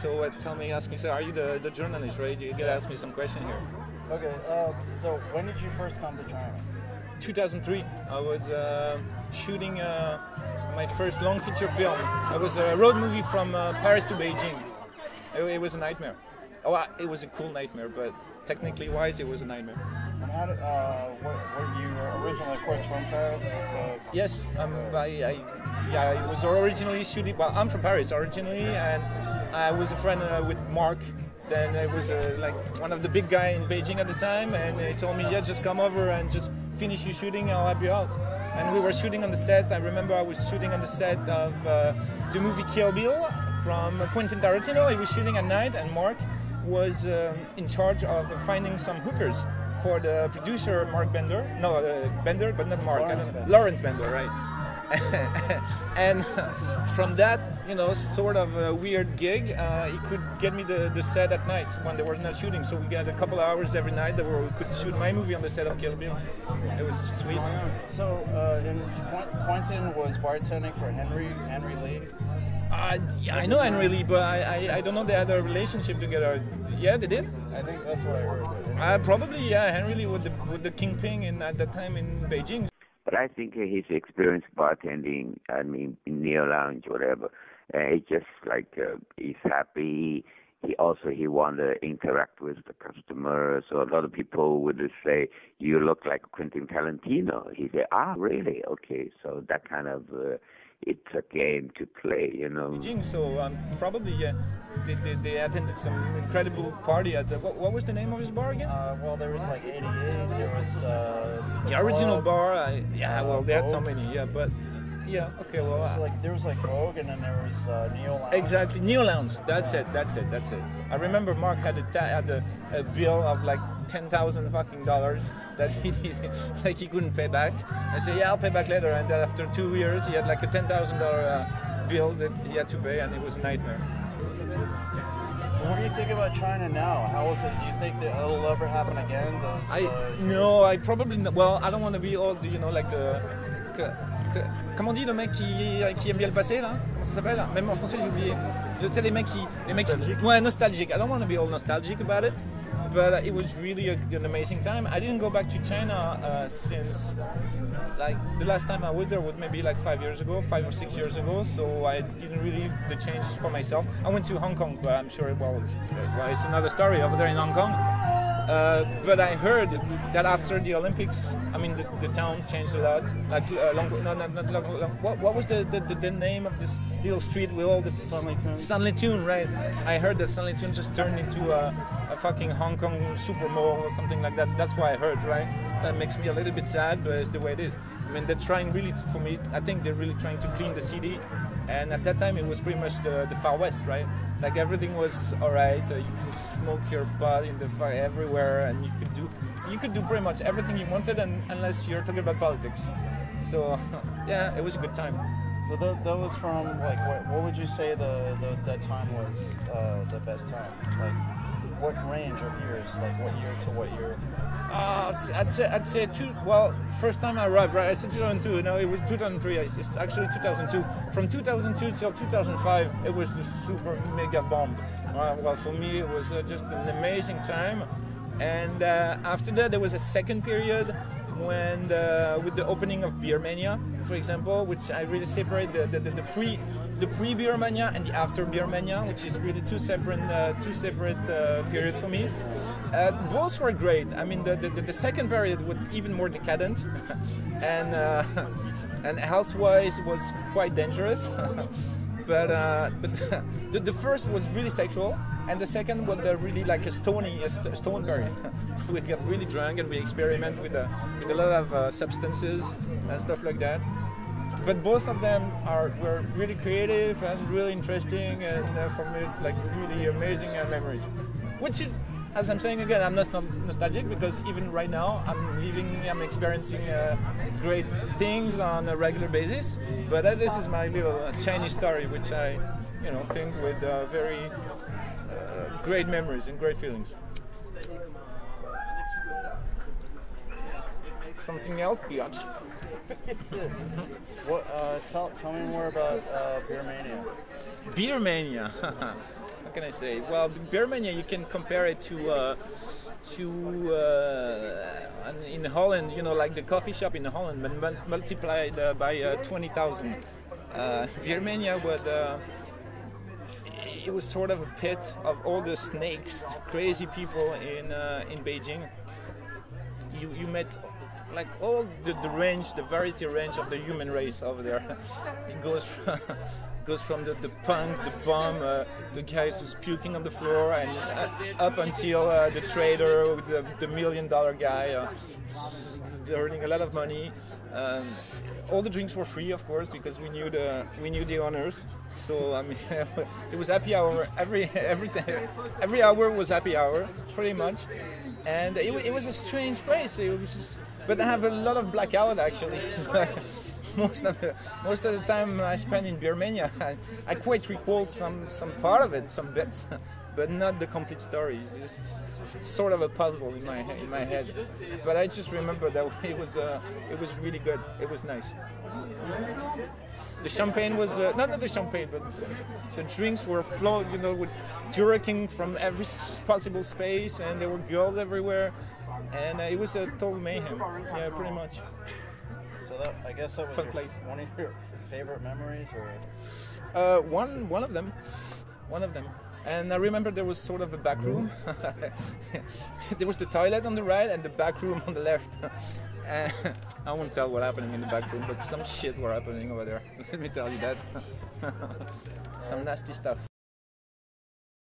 So ask me, so are you the journalist, right? You gotta ask me some question here. Okay, so when did you first come to China? 2003. I was shooting my first long feature film. It was a road movie from Paris to Beijing. It was a nightmare. Oh, it was a cool nightmare, but technically wise, it was a nightmare. And how did, were you originally, of course, from Paris? So yes, I was originally shooting. Well, I'm from Paris originally, and I was a friend with Mark. Then I was like one of the big guy in Beijing at the time, and he told me, yeah, just come over and just finish your shooting, I'll help you out. And we were shooting on the set. I remember I was shooting on the set of the movie Kill Bill from Quentin Tarantino. I was shooting at night, and Mark was in charge of finding some hookers for the producer Mark Bender. No, Bender, but not Mark. Lawrence Bender, right? And from that, you know, sort of a weird gig, he could get me the set at night when they were not shooting. So we got a couple of hours every night that where we could shoot my movie on the set of Kill Bill. It was sweet. So Quentin was bartending for Henry Lee. Yeah, I know Henry Lee, but I don't know they had a relationship together. Yeah, they did. I think that's what I heard. Anyway. Probably, yeah. Henry Lee with the kingpin in at that time in Beijing. But I think his experience bartending, I mean, in Neolounge, whatever, it's just like he's happy. He want to interact with the customer. So a lot of people would just say, you look like Quentin Tarantino. He said, ah, really? Okay. So that kind of, it's a game to play, you know. So probably, yeah, they attended some incredible party at the, what was the name of his bar again? Well, there was like 88, there was the original bar, yeah, well, they had so many, yeah, but... Yeah. Okay. Well, there was like Vogue, and then there was Neolounge. Exactly, Neolounge. That's it. I remember Mark had a bill of like $10,000 that he couldn't pay back. I said, yeah, I'll pay back later. And then after 2 years, he had like a $10,000 bill that he had to pay, and it was a nightmare. So what do you think about China now? How is it? Do you think that it'll ever happen again? Those, no, I probably not. Well, I don't want to be old, you know, like the. Comment on dit le mec qui aime bien le passé là? Comment ça s'appelle? Même en français j'ai oublié. Tu sais les mecs qui ouais, nostalgique. I don't want to be all nostalgic about it, but it was really an amazing time. I didn't go back to China since like the last time I was there was maybe like 5 or 6 years ago. So I didn't really the changes for myself. I went to Hong Kong, but I'm sure it's another story over there in Hong Kong. But I heard that after the Olympics, I mean, the town changed a lot. Like, what was the name of this little street with all the Sanlitun, right? I heard that Sanlitun just turned into a fucking Hong Kong super mall or something like that. That's what I heard, right? That makes me a little bit sad, but it's the way it is. I mean, they're trying really, for me, I think they're really trying to clean the city. And at that time, it was pretty much the Far West, right? Like everything was all right. You could smoke your butt in the fire everywhere, and you could do pretty much everything you wanted, and unless you're talking about politics. So yeah, it was a good time. So that was from like what would you say that time was the best time? Like what range of years? Like what year to what year? I'd say two. Well, first time I arrived, right? I said 2002. No, it was 2003. It's actually 2002. From 2002 till 2005, it was the super mega bomb. Well, for me, it was just an amazing time. And after that, there was a second period when, with the opening of Beer Mania, for example, which I really separate the pre-Beer Mania and the after Beer Mania, which is really two separate periods for me. Both were great. I mean, the second period was even more decadent, and health-wise was quite dangerous. but the first was really sexual, and the second was really like a stone period. We got really drunk and we experiment with a lot of substances and stuff like that. But both of them were really creative and really interesting, and for me it's like really amazing memories. Which is, as I'm saying again, I'm not nostalgic because even right now I'm experiencing great things on a regular basis. But this is my little Chinese story, which I, you know, think with very great memories and great feelings. Something else, biatch. Tell me more about Beer Mania. Beer Mania. can I say? Well, Beer Mania, you can compare it to in Holland, you know, like the coffee shop in Holland, but multiplied by 20,000. Beer Mania was it was sort of a pit of all the snakes, crazy people in Beijing. You met like all the range, the variety range of the human race over there. It goes from the punk, the bum, the guys who's puking on the floor, and up until the trader, the $1 million guy, earning a lot of money. All the drinks were free, of course, because we knew the owners. So I mean, it was happy hour. Every hour was happy hour, pretty much. And it was a strange place. It was just, but I have a lot of blackout actually. Most of the time I spent in Beer Mania, I quite recall some part of it, some bits, but not the complete story. It's sort of a puzzle in my head. But I just remember that it was really good. It was nice. The champagne was not the champagne, but the drinks were flowing, you know, with jerking from every possible space, and there were girls everywhere, and it was a total mayhem. Yeah, pretty much. So that, I guess that was one of your favorite memories, or one of them. And I remember there was sort of a back room. There was the toilet on the right and the back room on the left. And I won't tell what happened in the back room, but some shit were happening over there. Let me tell you that. Some nasty stuff.